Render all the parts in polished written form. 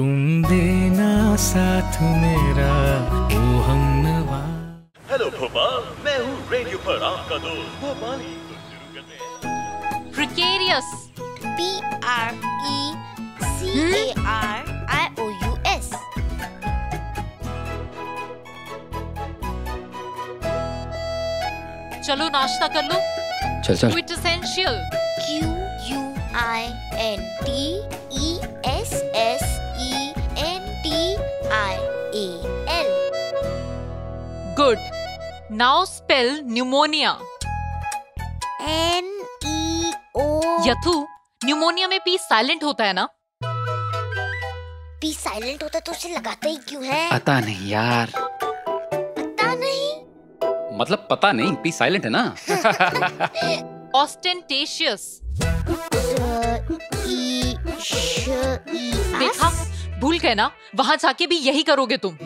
तुम देना साथ मेरा वो हम नवा। हेलो भोपाल, मैं हूँ रेडियो पर आपका दोस्त भोपाली। Precarious, PRECARIOUS। चलो नाश्ता कर लो। चल चल। Quit essential। QUINTESSENTIAL। Good. Now spell pneumonia. NEO। Yathu, pneumonia में P silent होता है ना? P silent होता है तो उसे लगाता ही क्यों है? पता नहीं यार। पता नहीं? मतलब पता नहीं, P silent है ना? Ostentatious। देखा, भूल गए ना, वहाँ जाके भी यही करोगे तुम।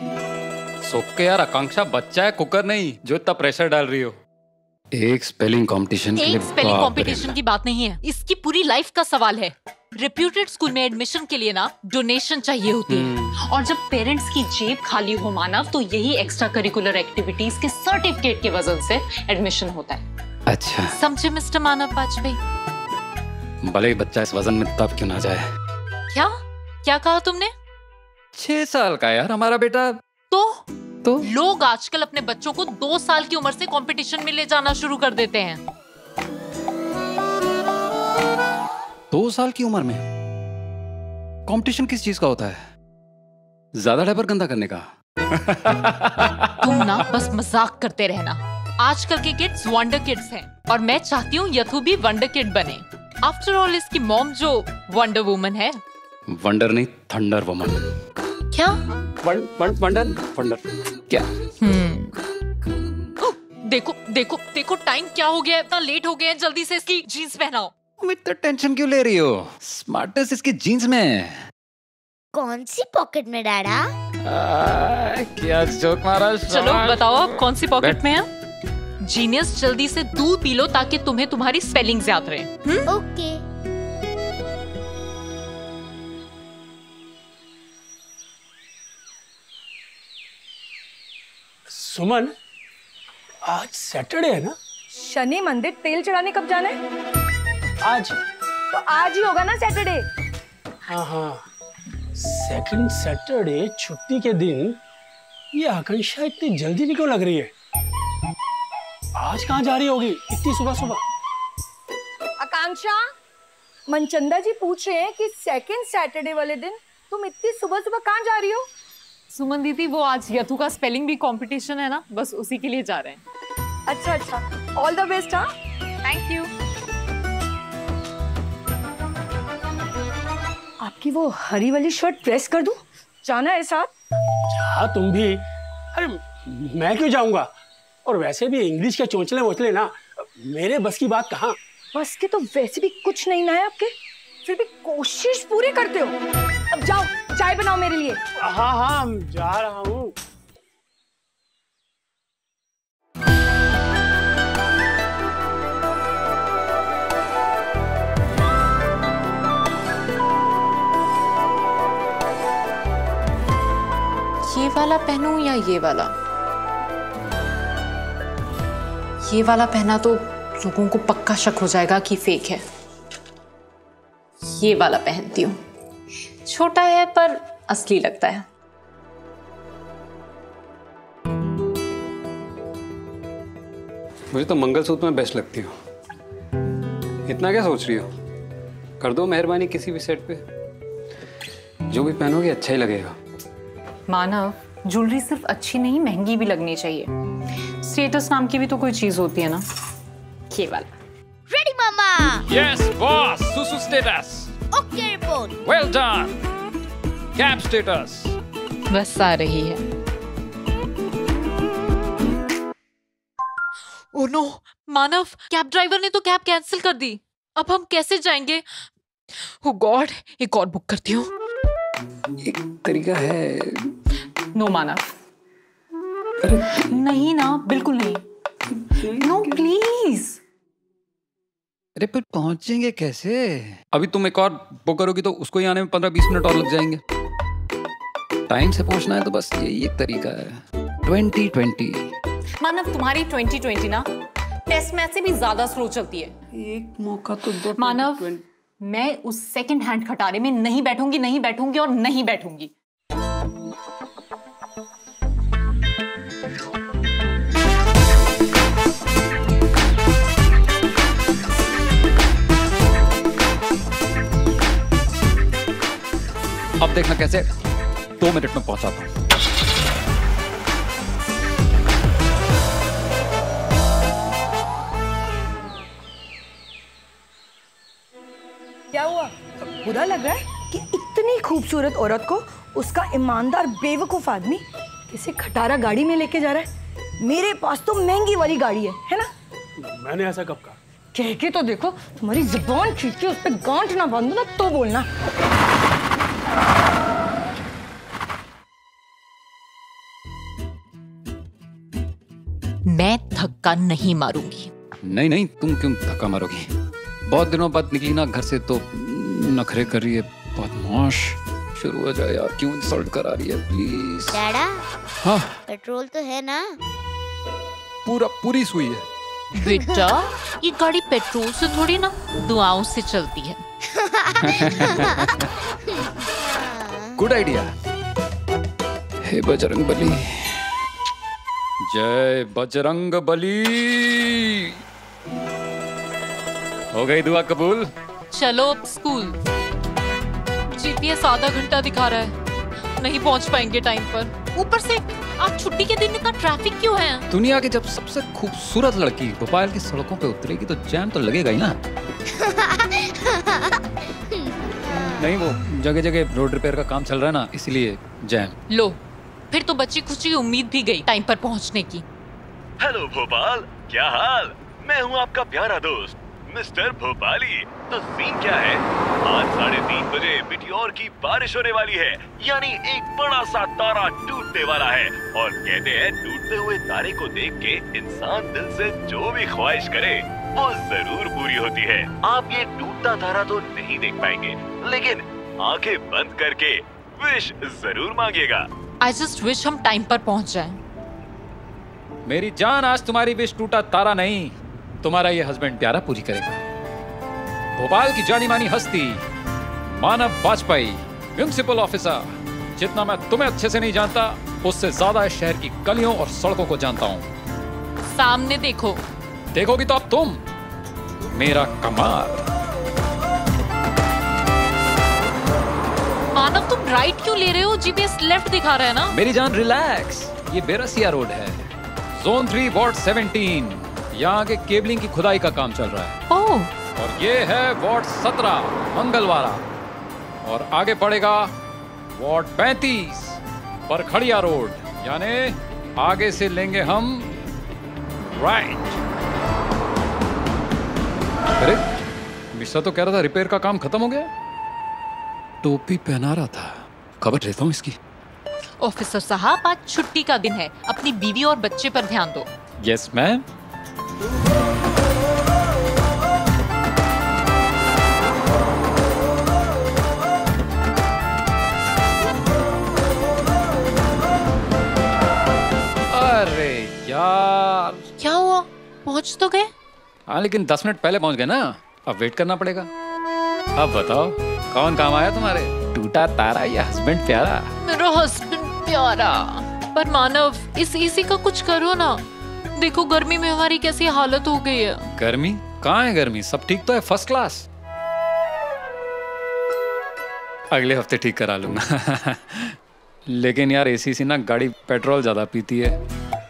सोच के यार, आकांक्षा बच्चा है, कुकर नहीं जो इतना प्रेशर डाल रही हो। एक स्पेलिंग कंपटीशन की बात नहीं है, इसकी पूरी लाइफ का सवाल है। रेप्यूटेड स्कूल में एडमिशन के लिए ना डोनेशन चाहिए होती है, और जब पेरेंट्स की जेब खाली हो मानव, तो यही एक्स्ट्रा करिकुलर एक्टिविटीज के सर्टिफिकेट की वजह से एडमिशन होता है। अच्छा समझे मिस्टर मानव बाजपेयी, भले बच्चा इस वजन में तब क्यों ना जाए। क्या क्या कहा तुमने? 6 साल का यार हमारा बेटा। तो लोग आजकल अपने बच्चों को 2 साल की उम्र से कंपटीशन में ले जाना शुरू कर देते हैं। 2 साल की उम्र में कंपटीशन किस चीज का होता है? ज्यादा डायपर गंदा करने का। तुम ना बस मजाक करते रहना। आजकल के किड्स वंडर किड्स हैं, और मैं चाहती हूँ यथु भी वंडर किड बने। आफ्टर ऑल इसकी मॉम जो वंडर वुमन है। वंडर नहीं, थंडर वुमन। क्या वंडर क्या? देखो देखो देखो टाइम क्या हो गया, इतना लेट हो गया है, जल्दी से इसकी जीन्स पहनाओ। इतना टेंशन क्यों ले रही हो? स्मार्टनेस इसकी जीन्स में है। कौन सी पॉकेट में डाला? क्या जोक मारा। चलो बताओ आप कौन सी पॉकेट में है। जीनियस जल्दी से दूध पी लो ताकि तुम्हें तुम्हारी स्पेलिंग याद रहे। ओके। सुमन, आज सैटरडे है ना? शनि मंदिर तेल चढ़ाने कब जाना है? आज। तो आज ही होगा ना सैटरडे। हाँ, सेकंड सैटरडे छुट्टी के दिन। ये आकांक्षा इतनी जल्दी निकल लग रही है, आज कहाँ जा रही होगी इतनी सुबह सुबह? आकांक्षा, मनचंदा जी पूछ रहे हैं कि सेकंड सैटरडे वाले दिन तुम इतनी सुबह सुबह कहाँ जा रही हो? सुमन दीदी, वो आज यथु का स्पेलिंग भी कंपटीशन है ना, बस उसी के लिए जा रहे हैं। अच्छा, ऑल द बेस्ट। हाँ, थैंक यू। आपकी वो हरी वाली शर्ट प्रेस कर दूं? जाना है साथ? हाँ तुम भी। अरे मैं क्यों जाऊंगा, और वैसे भी इंग्लिश के चोंचले वोचले ना, मेरे बस की बात कहाँ। बस के तो वैसे भी कुछ नहीं ना है आपके, फिर भी कोशिश पूरी करते हो। अब जाओ चाय बनाओ मेरे लिए। हाँ, जा रहा हूँ। ये वाला पहनूं या ये वाला? ये वाला पहना तो लोगों को पक्का शक हो जाएगा कि फेक है। ये वाला पहनती हूँ, छोटा है पर असली लगता है। मुझे तो मंगलसूत्र में बेस्ट लगती हो। इतना क्या सोच रही हो, कर दो मेहरबानी किसी भी सेट पे। जो भी पहनोगे अच्छा ही लगेगा। मानव, ज्वेलरी सिर्फ अच्छी नहीं महंगी भी लगनी चाहिए। स्टेटस नाम की भी तो कोई चीज होती है ना। केवल रेडी मामा। Yes boss. सुसु status. Okay report. Well done. Cab status. बस आ रही है। Oh no Manav, cab driver ने तो कैब कैंसिल कर दी। अब हम कैसे जाएंगे? ओह गॉड, एक और बुक करती हूँ। एक तरीका है। नो मानव, नहीं ना, बिल्कुल नहीं। No please. अरे पर पहुंचेंगे कैसे? अभी तुम एक और बुक करोगी तो उसको ही आने में 15-20 मिनट और लग जाएंगे। टाइम से पहुंचना है तो बस यही एक तरीका है। 2020 मानव, तुम्हारी 2020 ना टेस्ट मैच से भी ज्यादा स्लो चलती है। एक मौका तो दो मानव। मैं उस सेकंड हैंड खटारे में नहीं बैठूंगी, नहीं बैठूंगी और नहीं बैठूंगी। अब देखना कैसे 2 मिनट में पहुंचाता हूं। क्या हुआ? बुरा लग रहा है कि इतनी खूबसूरत औरत को उसका ईमानदार बेवकूफ आदमी किसी खटारा गाड़ी में लेके जा रहा है। मेरे पास तो महंगी वाली गाड़ी है ना? मैंने ऐसा कब कहा? कह के तो देखो, तुम्हारी जुबान खींच के उस पर गांठ ना बांधो ना तो बोलना। मैं धक्का नहीं मारूंगी। नहीं नहीं, तुम क्यों धक्का मारोगी? बहुत दिनों बाद निकली ना घर से तो नखरे कर रही है। बदमाश शुरू हो जाए यार, क्यों इंसल्ट करा रही है? प्लीज डैडा। हाँ पेट्रोल तो है ना? पूरी सुई है बेटा। ये गाड़ी पेट्रोल से थोड़ी ना, दुआओं से चलती है। Good idea. हे बजरंगबली, जय बजरंगबली। हो गई दुआ कबूल। चलो अब स्कूल। जीपीएस आधा घंटा दिखा रहा है, नहीं पहुंच पाएंगे टाइम पर। ऊपर से आज छुट्टी के दिन इतना ट्रैफिक क्यों है? दुनिया की जब सबसे खूबसूरत लड़की भोपाल की सड़कों पे उतरेगी तो जैम तो लगेगा ही ना। नहीं, वो जगह जगह रोड रिपेयर का काम चल रहा है ना, इसलिए जैम। लो, फिर तो बच्ची खुशी उम्मीद भी गई टाइम पर पहुंचने की। हेलो भोपाल, क्या हाल? मैं हूं आपका प्यारा दोस्त मिस्टर भोपाली। तो सीन क्या है, आज 3:30 बजे मिटियोर की बारिश होने वाली है, यानी एक बड़ा सा तारा टूटने वाला है। और कहते हैं टूटते हुए तारे को देख के इंसान दिल से जो भी ख्वाहिश करे वो जरूर पूरी होती है। आप ये टूटता तारा तो नहीं देख पाएंगे, लेकिन आंखें बंद करके विश जरूर मांगेगा। I just wish हम टाइम पर पहुंच जाएं। मेरी जान, आज तुम्हारी विश टूटा तारा नहीं, तुम्हारा ये हस्बैंड प्यारा पूरी करेगा। भोपाल की जानी मानी हस्ती मानव बाजपेयी, म्युनिसिपल ऑफिसर। जितना मैं तुम्हें अच्छे से नहीं जानता, उससे ज्यादा इस शहर की गलियों और सड़कों को जानता हूँ। सामने देखो। देखोगी तो अब तुम मेरा कमाल। मानव, तुम राइट क्यों ले रहे हो? जीपीएस लेफ्ट दिखा रहा है ना। मेरी जान रिलैक्स, ये बेरसिया रोड है, जोन 3 वार्ड 17। यहाँ के केबलिंग की खुदाई का काम चल रहा है। ओह। और ये है वार्ड 17 मंगलवारा, और आगे बढ़ेगा वार्ड 35 बरखड़िया रोड, यानी आगे से लेंगे हम राइट। अरे मिश्रा तो कह रहा था रिपेयर का काम खत्म हो गया। टोपी पहना रहा था, खबर रहता हूँ इसकी। ऑफिसर साहब, आज छुट्टी का दिन है, अपनी बीवी और बच्चे पर ध्यान दो। Yes ma'am. अरे यार, क्या हुआ? पहुंच तो गए। हाँ, लेकिन 10 मिनट पहले पहुंच गए ना, अब वेट करना पड़ेगा। अब बताओ कौन काम आया तुम्हारे? टूटा तारा या हस्बैंड प्यारा? मेरा हस्बैंड प्यारा। पर मानव, इस एसी का कुछ करो ना। देखो गर्मी में हमारी कैसी हालत हो गई है। गर्मी? कहाँ है गर्मी? सब ठीक तो है, फर्स्ट क्लास। अगले हफ्ते ठीक करा लूंगा। लेकिन यार एसी से ना गाड़ी पेट्रोल ज्यादा पीती है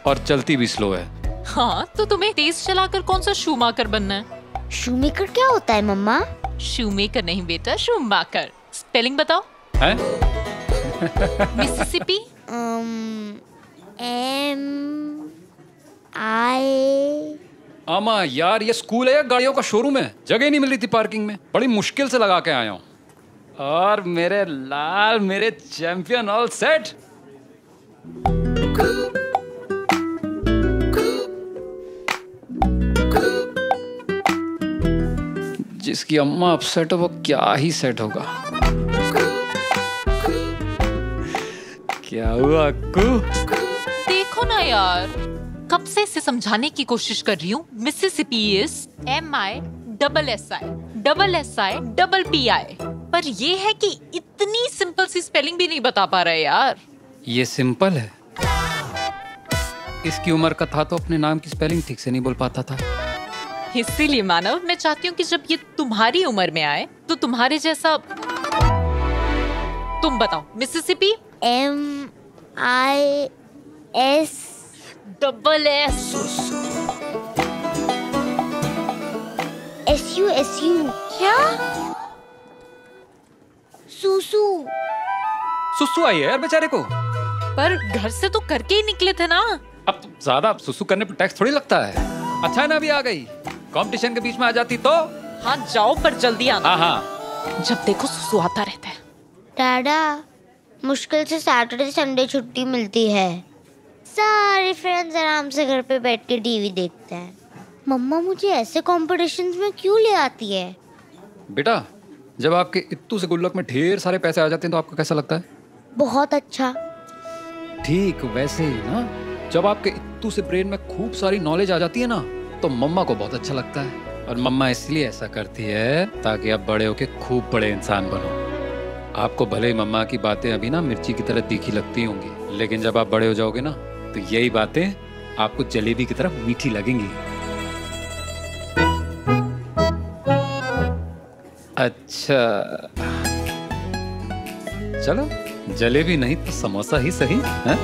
और चलती भी स्लो है। हाँ तो तुम्हें तेज चलाकर कौन सा शूमेकर बनना है? शूमेकर क्या होता है मम्मा? शूमेकर नहीं बेटा, शूमाकर। स्पेलिंग बताओ। है? मिसिसिपी। आमा यार, ये स्कूल है या गाड़ियों का शोरूम है? जगह नहीं मिल रही थी पार्किंग में, बड़ी मुश्किल से लगा के आया हूँ। और मेरे लाल, मेरे चैंपियन, ऑल सेट। जिसकी अम्मा अपसेट हो वो क्या ही सेट होगा। क्या हुआ अक्कू? देखो ना यार, कब से इसे समझाने की कोशिश कर रही हूँ। मिसिसिपी इज MISSISSIPI, पर ये है कि इतनी सिंपल सी स्पेलिंग भी नहीं बता पा रहा है यार। ये सिंपल है, इसकी उम्र का था तो अपने नाम की स्पेलिंग ठीक से नहीं बोल पाता था। इसीलिए मानव, मैं चाहती हूँ कि जब ये तुम्हारी उम्र में आए तो तुम्हारे जैसा। तुम बताओ, मिसिसिपी MISSISSU क्या? सुसु सुसु आई है यार बेचारे को, पर घर से तो करके ही निकले थे ना। अब ज्यादा सुसु करने पर टैक्स थोड़ी लगता है। अच्छा है ना अभी आ गई, कंपटीशन के बीच में आ जाती तो। हाँ जाओ, पर जल्दी आना। हाँ, जब देखो सुसु आता रहता है। दादा, मुश्किल से सैटरडे संडे छुट्टी मिलती है, सारे फ्रेंड्स आराम से घर पे बैठ के टीवी देखते हैं। मम्मा मुझे ऐसे कॉम्पिटिशन्स में क्यों ले आती है? बेटा, जब आपके इत्तू से गुल्लक में ढेर सारे पैसे आ जाते हैं तो आपको कैसा लगता है? बहुत अच्छा। ठीक वैसे ही ना, जब आपके इत्तू से ब्रेन में खूब सारी नॉलेज आ जाती है ना, तो मम्मा को बहुत अच्छा लगता है। और मम्मा इसलिए ऐसा करती है ताकि आप बड़े होके खूब बड़े इंसान बनो। आपको भले ही मम्मा की बातें अभी ना मिर्ची की तरह तीखी लगती होंगी, लेकिन जब आप बड़े हो जाओगे ना तो यही बातें आपको जलेबी की तरह मीठी लगेंगी। अच्छा चलो, जलेबी नहीं तो समोसा ही सही है?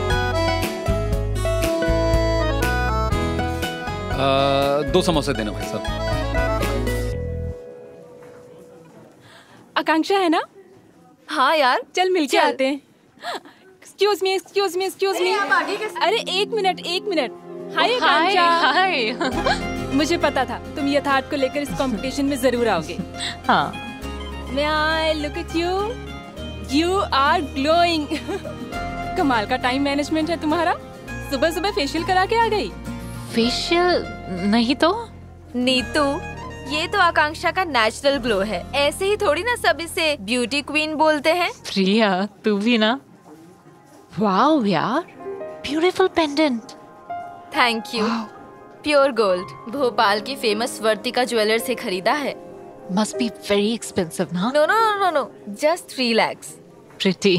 दो समोसे देना भाई साहब। आकांक्षा है ना? हाँ यार, चल मिलके आते हैं। Excuse me, excuse me, excuse me. अरे एक मिनट, एक मिनट। हाय हाय, मुझे पता था तुम यथार्थ को लेकर इस कंपटीशन में जरूर आओगे। हाँ, मैं I look at you, you are glowing. कमाल का टाइम मैनेजमेंट है तुम्हारा, सुबह सुबह फेशियल करा के आ गई। फेशियल नहीं तो? नीतू, ये तो आकांक्षा का नेचुरल ग्लो है, ऐसे ही थोड़ी ना सब इसे ब्यूटी क्वीन बोलते हैं। प्रिया तू भी ना। वाव यार, beautiful pendant. Thank you. Pure gold, Bhopal की फेमस वर्तिका ज्वेलर से खरीदा है। Must be very expensive, ना? No, no, no, no, no. Just 3 lakhs. Pretty.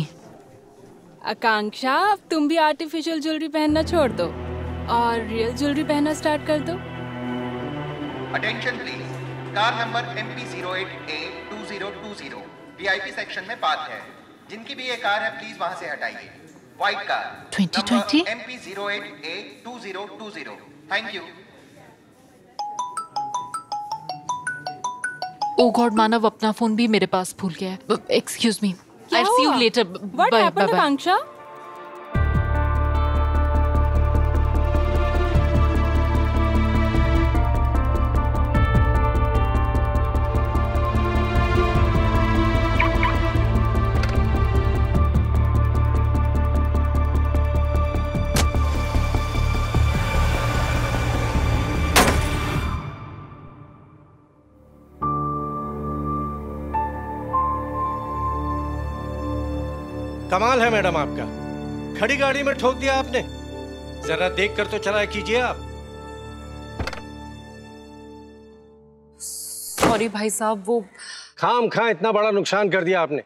आकांक्षा, अब तुम भी आर्टिफिशियल ज्वेलरी पहनना छोड़ दो और रियल ज्वेलरी पहनना स्टार्ट कर दो। Attention please. Car number MP08A2020 VIP section में पार्क है। जिनकी भी ये कार है प्लीज वहाँ से हटाइए। White car 2020 MP08A2020। Thank you. Oh God Manav, अपना फोन भी मेरे पास भूल गया है। Excuse me, I see you later. What happened आकांक्षा? कमाल है मैडम आपका, खड़ी गाड़ी में ठोक दिया आपने। जरा देख कर तो चलाया कीजिए आप। सॉरी भाई साहब, वो खाम खा इतना बड़ा नुकसान कर दिया आपने।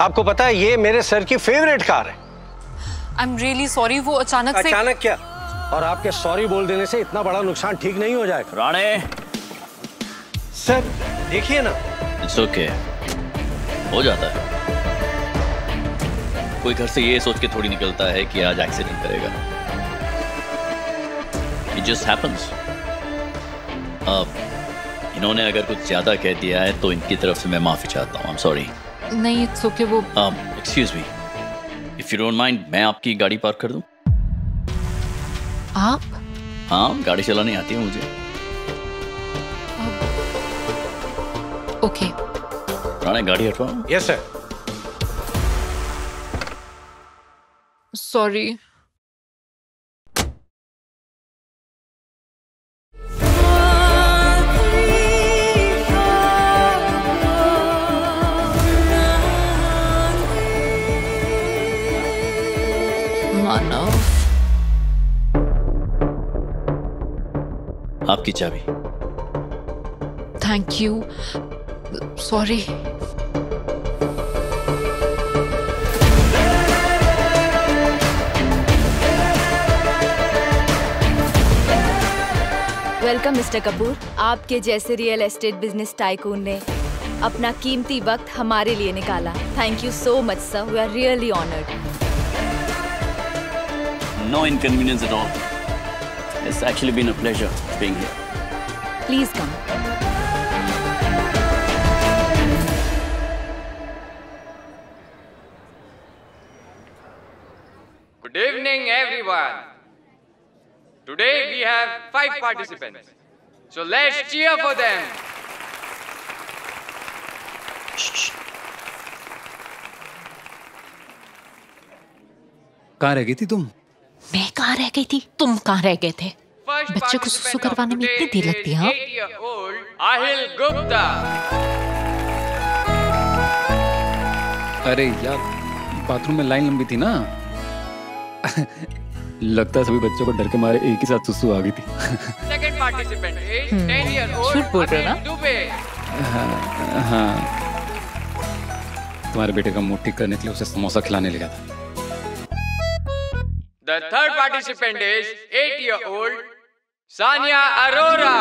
आपको पता है ये मेरे सर की फेवरेट कार है। I'm really sorry, वो अचानक क्या? और आपके सॉरी बोल देने से इतना बड़ा नुकसान ठीक नहीं हो जाएगा। राणे सर देखिए ना। It's okay, हो जाता है। कोई घर से ये सोच के थोड़ी निकलता है कि आज एक्सीडेंट करेगा। It just happens। इन्होंने अगर कुछ ज्यादा कह दिया है तो इनकी तरफ से मैं माफी चाहता हूँ। I'm sorry। नहीं इट्स ओके। वो excuse me, if you don't mind मैं आपकी गाड़ी पार्क कर दूं? आप? हाँ, गाड़ी चलानी आती है मुझे। ओके थाने गाड़ी हटवाओ। Yes sir. सॉरी। आपकी चाबी। Thank you. Sorry. Welcome mister Kapoor. आपके जैसे रियल एस्टेट बिजनेस टाइकून ने अपना कीमती वक्त हमारे लिए निकाला। Thank you so much sir, we are really honoured. No inconvenience at all. It's actually been a pleasure being here. Please come. Good evening, everyone. Today we have 5 participants. So let's cheer for them. कहाँ रह गई थी तुम? मैं कहाँ रह गई थी? तुम कहाँ रह गए थे? बच्चे को सुसु करवाने में इतनी देर लगती है। अरे यार, बाथरूम में लाइन लंबी थी ना। लगता है सभी बच्चों को डर के मारे एक ही साथ सुसु आ गई थी। सेकंड पार्टिसिपेंट झूठ बोल रहे ना? हाँ हाँ, तुम्हारे बेटे का मूड ठीक करने के लिए उसे समोसा खिलाने ले गया था। The third participant is 8-year-old Sanya Arora.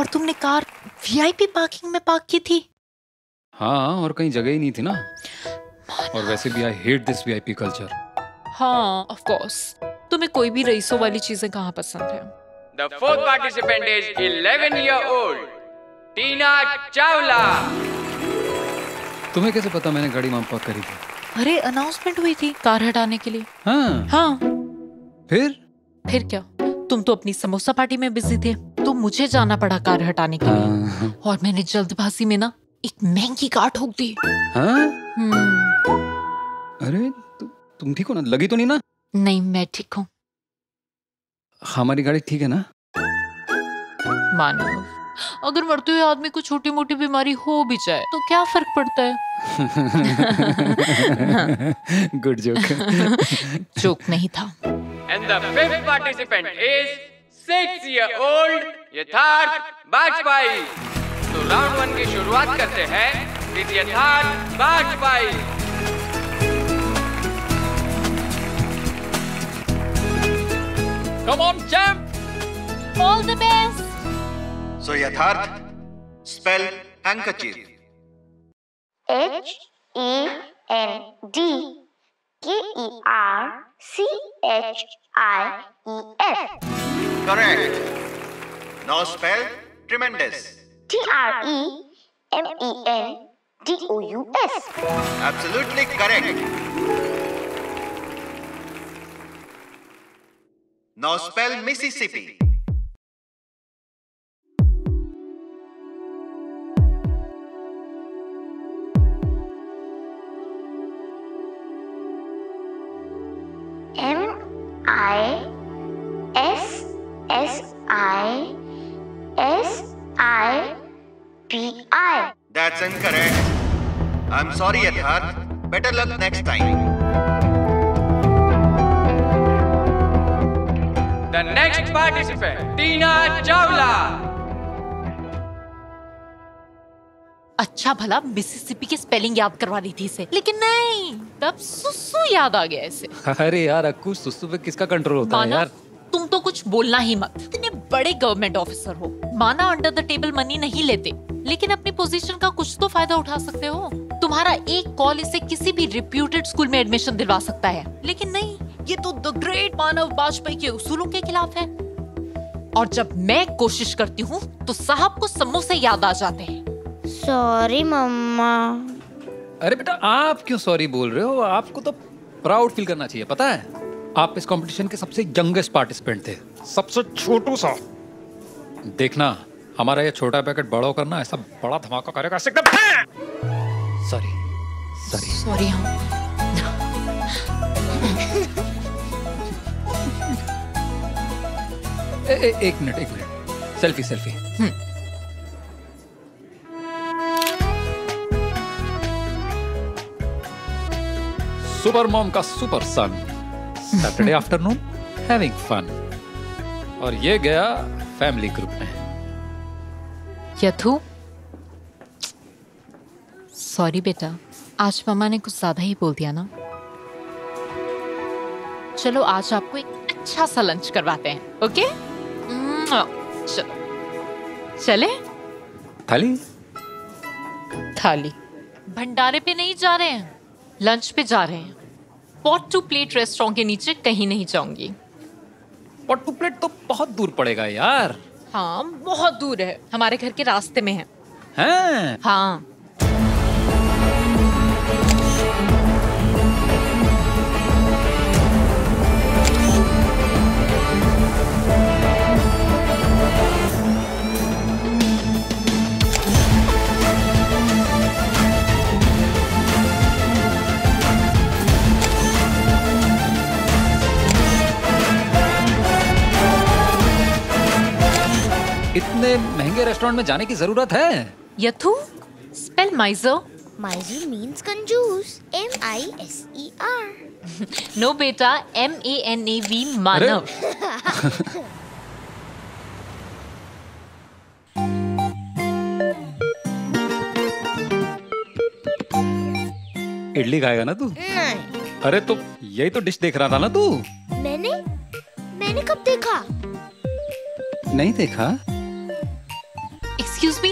और तुमने कार VIP पार्किंग में पार्क की थी? हाँ, और कहीं जगह ही नहीं थी ना। और वैसे भी I hate this VIP culture. हाँ, of course. तुम्हें कोई भी रईसों वाली चीजें कहाँ पसंद है? The fourth participant is 11-year-old Tina Chawla. तुम्हें कैसे पता मैंने गाड़ी वहाँ पार्क करी थी? अरे अनाउंसमेंट हुई थी कार हटाने के लिए। हाँ हाँ। फिर क्या? तुम तो अपनी समोसा पार्टी में बिजी थे, तो मुझे जाना पड़ा कार हटाने के लिए। और मैंने जल्दबाजी में ना एक महंगी कार ठोक दी। हाँ? अरे तुम ठीक हो ना? लगी तो नहीं ना? नहीं, मैं ठीक हूँ। हमारी गाड़ी ठीक है ना? मानो अगर मरते हुए आदमी को छोटी मोटी बीमारी हो भी जाए तो क्या फर्क पड़ता है? Good joke. जोक नहीं था। And the fifth participant is 6-year-old Yatharth Bajpai. तो राउंड 1 की शुरुआत करते हैं with Yatharth Bajpai. Come on champ. All the best. So Yatharth, spell handkerchief. H-E-N-D-K-E-R-C-H-I-E-F. Correct. Now spell tremendous. T-R-E-M-E-N-D-O-U-S. Absolutely correct. Now spell Mississippi. M-I-S-S-I-S-I-P-I. That's incorrect. I'm sorry, Yatharth. Better luck next time. The next participant, Tina Chawla. अच्छा भला Mississippi के spelling याद करवा रही थी इसे, लेकिन नहीं, तब सुसु याद आ गया इसे। अरे यार अक्कू, सुसु पे किसका कंट्रोल होता है यार? तुम तो कुछ बोलना ही मत, इतने बड़े गवर्नमेंट ऑफिसर हो। माना अंडर द टेबल मनी नहीं लेते, लेकिन अपनी पोजीशन का कुछ तो फायदा उठा सकते हो। तुम्हारा एक कॉल इसे किसी भी रिप्यूटेड स्कूल में एडमिशन दिलवा सकता है, लेकिन नहीं, ये तो द ग्रेट मानव बाजपेयी के उसूलों के खिलाफ है। और जब मैं कोशिश करती हूँ तो साहब को समोसे याद आ जाते हैं। सॉरी मम्मा। अरे बेटा, आप क्यों सॉरी बोल रहे हो? आपको तो प्राउड फील करना चाहिए। पता है, आप इस कंपटीशन के सबसे यंगेस्ट पार्टिसिपेंट थे, सबसे छोटू सा। देखना हमारा ये छोटा पैकेट बड़ा होकर ना ऐसा बड़ा धमाका करेगा एकदम। सॉरी एक मिनट सेल्फी सुपर मॉम का super son Saturday afternoon having fun. और ये गया फैमिली ग्रुप में। यथू सॉरी बेटा, आज मामा ने कुछ ज्यादा ही बोल दिया ना। चलो आज आपको एक अच्छा सा लंच करवाते हैं। ओके चलो चले। थाली थाली भंडारे पे नहीं जा रहे हैं, लंच पे जा रहे हैं। पॉट टू प्लेट रेस्टोरेंट के नीचे कहीं नहीं जाऊंगी। पॉट टू प्लेट तो बहुत दूर पड़ेगा यार। हाँ बहुत दूर है, हमारे घर के रास्ते में है। हैं? हाँ इतने महंगे रेस्टोरेंट में जाने की जरूरत है? यथू स्पेल माइजर। माइजर मींस कंजूस। MISER। नो बेटा MANAV मानव। इडली खाएगा ना तू? नहीं। अरे तो यही तो डिश देख रहा था ना तू। मैंने कब देखा? नहीं देखा। Excuse me.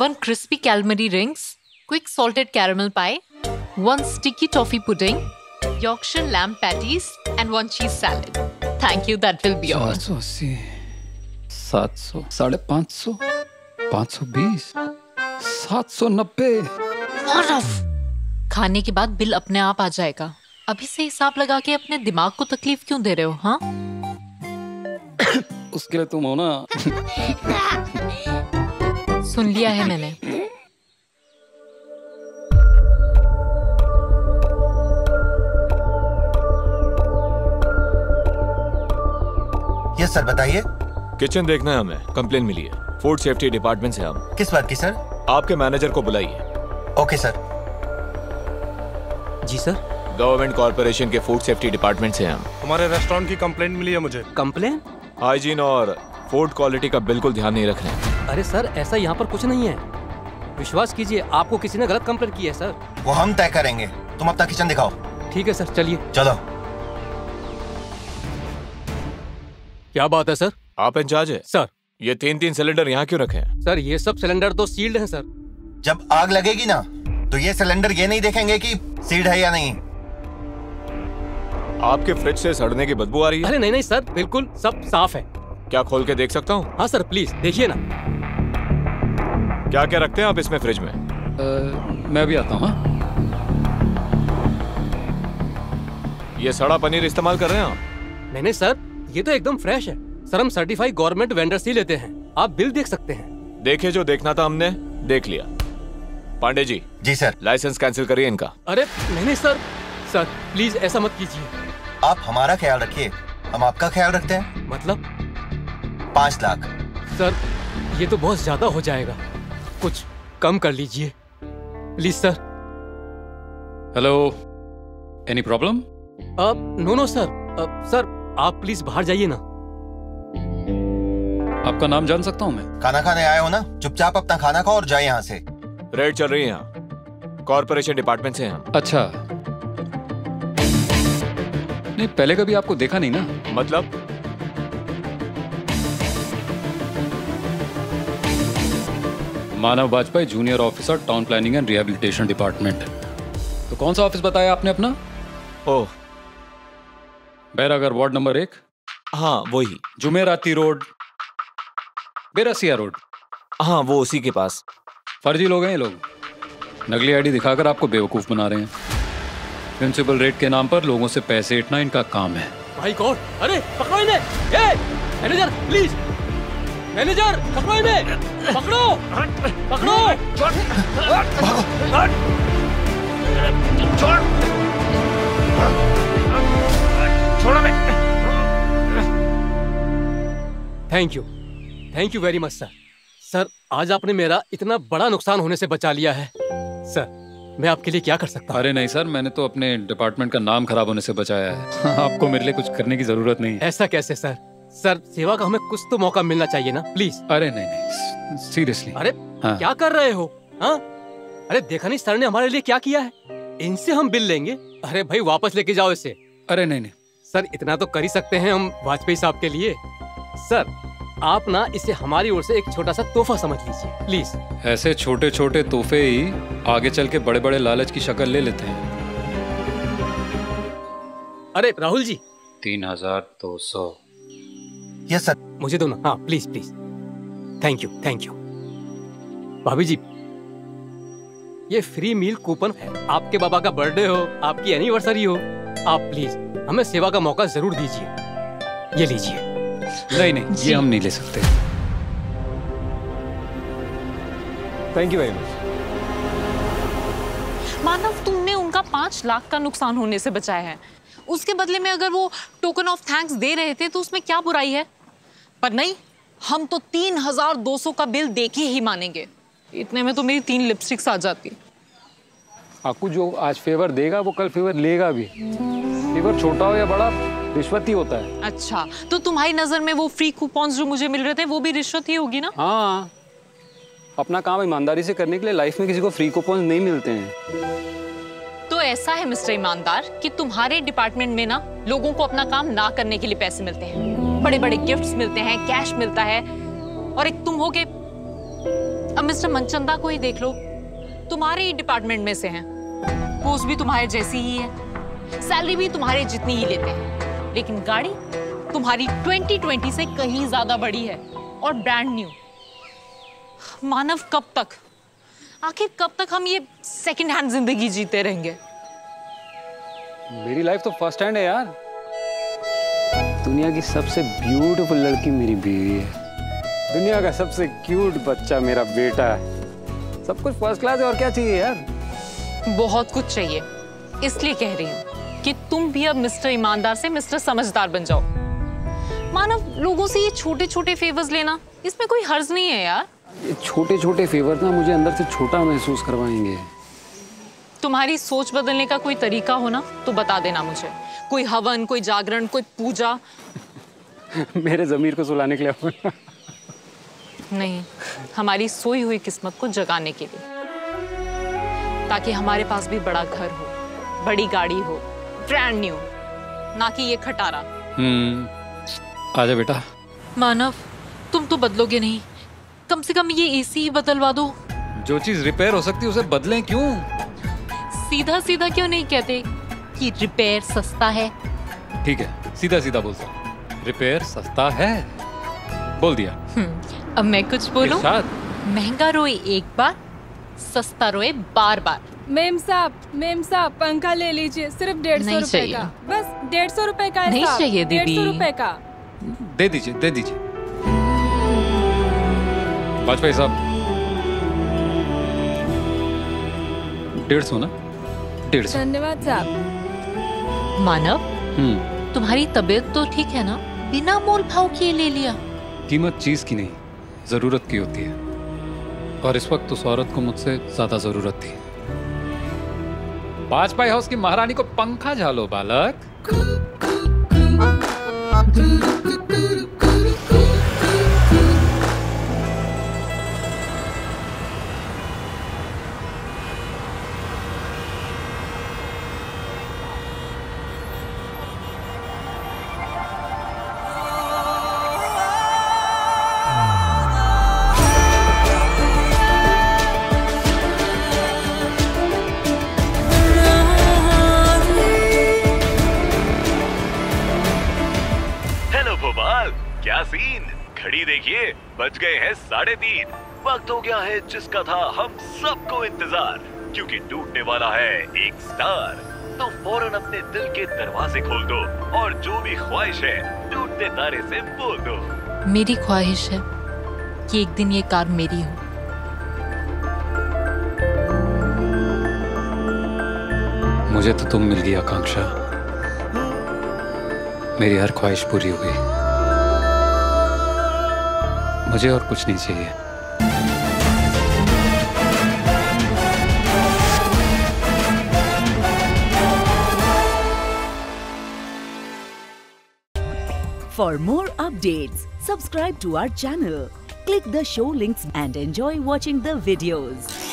1 crispy calamari rings, quick salted caramel pie, 1 sticky toffee pudding, Yorkshire lamb patties, and 1 cheese salad. Thank you. That will be all. 780, 700, 550, 520, 790. Enough. खाने के बाद बिल अपने आप आ जाएगा। अभी से हिसाब लगा के अपने दिमाग को तकलीफ क्यों दे रहे हो? हाँ उसके लिए तुम हो ना। सुन लिया है मैंने। यस सर बताइए। किचन देखना है हमें, कंप्लेन मिली है फूड सेफ्टी डिपार्टमेंट से। हम किस बात की सर? आपके मैनेजर को बुलाइए। Okay sir. जी सर। गवर्नमेंट कॉर्पोरेशन के फूड सेफ्टी डिपार्टमेंट से हम। हमारे रेस्टोरेंट की कंप्लेंट मिली है मुझे। कंप्लेन? हाइजीन और फूड क्वालिटी का बिल्कुल ध्यान नहीं रख रहे हैं। अरे सर ऐसा यहाँ पर कुछ नहीं है, विश्वास कीजिए। आपको किसी ने गलत कंप्लेंट की है सर। वो हम तय करेंगे, तुम अपना किचन दिखाओ। ठीक है सर चलिए। चलो। क्या बात है सर, आप इंचार्ज है सर। ये 3-3 सिलेंडर यहाँ क्यों रखे हैं? सर ये सब सिलेंडर तो सील्ड है सर। जब आग लगेगी ना तो ये सिलेंडर ये नहीं देखेंगे कि सील्ड है या नहीं। आपके फ्रिज से सड़ने की बदबू आ रही है। अरे नहीं सर बिल्कुल सब साफ है। क्या खोल के देख सकता हूँ? हाँ सर प्लीज देखिए ना। क्या क्या रखते हैं आप इसमें फ्रिज में? मैं भी आता हूँ। ये सड़ा पनीर इस्तेमाल कर रहे हैं आप? नहीं सर ये तो एकदम फ्रेश है सर। हम सर्टिफाइड गवर्नमेंट वेंडर से लेते हैं। आप बिल देख सकते हैं। देखिए जो देखना था हमने देख लिया। पांडे जी। जी सर। लाइसेंस कैंसिल करिए इनका। अरे नहीं सर, सर प्लीज ऐसा मत कीजिए। आप हमारा ख्याल रखिए, हम आपका ख्याल रखते हैं। मतलब 5 लाख? सर ये तो बहुत ज्यादा हो जाएगा, कुछ कम कर लीजिए please sir. Hello any problem? No sir. Sir आप प्लीज बाहर जाइए ना। आपका नाम जान सकता हूँ मैं? खाना खाने आया हो ना, चुपचाप अपना खाना खाओ और जाए यहाँ से। रेड चल रही है यहाँ, कॉर्पोरेशन डिपार्टमेंट से हैं। अच्छा नहीं, पहले कभी आपको देखा नहीं ना। मतलब Manav Bajpai junior officer town planning and rehabilitation department. तो कौन सा ऑफिस बताया आपने अपना? Oh Bairagarh ward number 1। हाँ वही, जुमेराती रोड, बेरसिया रोड। हाँ वो उसी के पास। फर्जी लोग हैं ये लोग, नकली आईडी दिखाकर आपको बेवकूफ बना रहे हैं। प्रिंसिपल रेट के नाम पर लोगों से पैसे ऐंठना इनका काम है। भाई कौन? अरे पकड़ो इन्हें। मैनेजर प्लीज, मैनेजर पकड़ो इन्हें, पकड़ो पकड़ो, छोड़ छोड़ छोड़ो मैं। Thank you very much sir. Sir आज आपने मेरा इतना बड़ा नुकसान होने से बचा लिया है। सर मैं आपके लिए क्या कर सकता हूँ? अरे नहीं सर, मैंने तो अपने डिपार्टमेंट का नाम खराब होने से बचाया है। आपको मेरे लिए कुछ करने की जरूरत नहीं है। ऐसा कैसे सर? सर सेवा का हमें कुछ तो मौका मिलना चाहिए ना, प्लीज। अरे नहीं नहीं सीरियसली। अरे हाँ। क्या कर रहे हो? हाँ अरे देखा नहीं सर ने हमारे लिए क्या किया है। इनसे हम बिल लेंगे। अरे भाई वापस लेके जाओ इसे। अरे नहीं नहीं सर, इतना तो कर ही सकते हैं हम वाजपेयी साहब के लिए। सर आप ना इसे हमारी ओर से एक छोटा सा तोहफा समझ लीजिए प्लीज। ऐसे छोटे छोटे तोहफे ही आगे चल के बड़े बड़े लालच की शक्ल ले लेते हैं। अरे राहुल जी 3200। यस सर मुझे दो ना। हाँ प्लीज प्लीज। Thank you. भाभी जी ये फ्री मील कूपन है, आपके बाबा का बर्थडे हो, आपकी एनिवर्सरी हो, आप प्लीज हमें सेवा का मौका जरूर दीजिए। ये लीजिए। नहीं ये हम नहीं ले सकते। Thank you very much. Manav तुमने उनका 5 लाख का नुकसान होने से बचाया है। उसके बदले में अगर वो टोकन ऑफ थैंक्स दे रहे थे तो उसमें क्या बुराई है? पर नहीं, हम तो 3200 का बिल देके ही मानेंगे। इतने में तो मेरी 3 लिपस्टिक्स आ जाती। आपको जो आज फेवर देगा वो कल फेवर लेगा भी। फेवर छोटा हो या बड़ा रिश्वत ही होता है। अच्छा तो तुम्हारी नजर में वो फ्री कूपन्स जो मुझे मिल रहे थे वो भी रिश्वत ही होगी ना? हाँ, अपना काम ईमानदारी से करने के लिए लाइफ में किसी को फ्री कूपन्स नहीं मिलते हैं। तो ऐसा है मिस्टर ईमानदार कि तुम्हारे डिपार्टमेंट में ना लोगों को अपना काम ना करने के लिए पैसे मिलते हैं, बड़े बड़े गिफ्ट मिलते हैं, कैश मिलता है। और एक तुम हो के, अब मिस्टर मनचंदा को ही देख लो, तुम्हारे ही डिपार्टमेंट में से है, पोस्ट भी तुम्हारे जैसी ही है, सैलरी भी तुम्हारे जितनी ही लेते हैं, लेकिन गाड़ी तुम्हारी 2020 से कहीं ज्यादा बड़ी है और ब्रांड न्यू। मानव कब तक हम ये सेकंड हैंड जिंदगी जीते रहेंगे? मेरी लाइफ तो फर्स्ट हैंड है यार। दुनिया की सबसे ब्यूटीफुल लड़की मेरी बीवी है, दुनिया का सबसे क्यूट बच्चा मेरा बेटा है, सब कुछ फर्स्ट क्लास है। और क्या चाहिए यार? बहुत कुछ चाहिए। इसलिए कह रही हूँ कि तुम भी अब मिस्टर ईमानदार से मिस्टर समझदार बन जाओ। मानव लोगों से ये छोटे छोटे फेवर्स लेना, इसमें कोई हर्ज नहीं है यार। ये छोटे छोटे फेवर्स ना मुझे अंदर से छोटा महसूस करवाएंगे। तुम्हारी सोच बदलने का कोई तरीका हो ना तो बता देना मुझे। कोई हवन, कोई जागरण, कोई पूजा। मेरे जमीर को सुलाने के लिए नहीं, हमारी सोई हुई किस्मत को जगाने के लिए, ताकि हमारे पास भी बड़ा घर हो, बड़ी गाड़ी हो, ब्रांड न्यू, ना कि ये खटारा। आजा बेटा। मानव तुम तो बदलोगे नहीं, कम से कम ये एसी ही बदलवा दो। जो चीज रिपेयर हो सकती है उसे बदलें क्यों? सीधा सीधा क्यों नहीं कहते कि रिपेयर सस्ता है? ठीक है सीधा सीधा बोल सकते, रिपेयर सस्ता है बोल दिया। अब मैं कुछ बोलूं? महंगा रोए एक बार, सस्ता रोए बार बार। मेम साहब पंखा ले लीजिए, सिर्फ 150 रुपए का, बस 150 रुपए का। नहीं चाहिए दीदी, 150 रुपए का दे दीजिए। वाजपेयी साहब 150 ना? 150। धन्यवाद साहब। मानव तुम्हारी तबीयत तो ठीक है ना? बिना मोल भाव किए ले लिया। कीमत चीज की नहीं जरूरत की होती है, और इस वक्त उस औरत को मुझसे ज्यादा जरूरत थी। बाजपाई हाउस की महारानी को पंखा झालो बालक। बच गए हैं 3:30। वक्त हो गया है जिसका था हम सबको इंतजार, क्योंकि टूटने वाला है एक स्टार। तो फौरन अपने दिल के दरवाजे खोल दो और जो भी ख्वाहिश है टूट सितारे से बोल दो। मेरी ख्वाहिश है कि एक दिन ये कार मेरी हो। मुझे तो तुम मिल गई आकांक्षा, मेरी हर ख्वाहिश पूरी हो गई। मुझे और कुछ नहीं चाहिए। For more updates, subscribe to our channel, click the show links and enjoy watching the videos.